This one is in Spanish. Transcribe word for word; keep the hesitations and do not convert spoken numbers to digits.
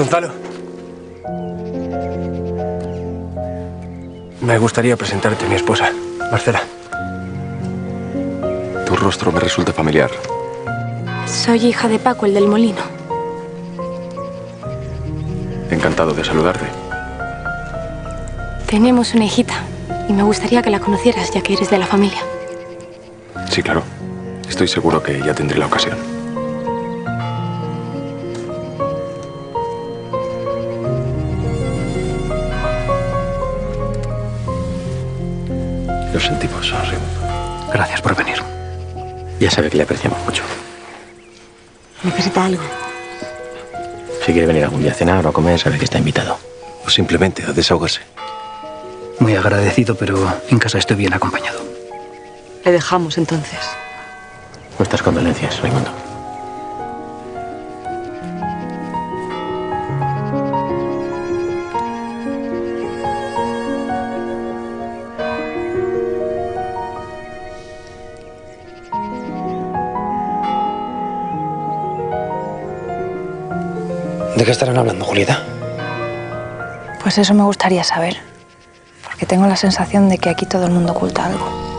Gonzalo. Me gustaría presentarte a mi esposa, Marcela. Tu rostro me resulta familiar. Soy hija de Paco, el del molino. Encantado de saludarte. Tenemos una hijita y me gustaría que la conocieras, ya que eres de la familia. Sí, claro. Estoy seguro que ya tendré la ocasión. Lo sentimos, Raimundo. Gracias por venir. Ya sabe que le apreciamos mucho. ¿Necesita algo? Si quiere venir algún día a cenar o a comer, sabe que está invitado. O simplemente a desahogarse. Muy agradecido, pero en casa estoy bien acompañado. Le dejamos, entonces. Nuestras condolencias, Raimundo. ¿De qué estarán hablando, Julieta? Pues eso me gustaría saber. Porque tengo la sensación de que aquí todo el mundo oculta algo.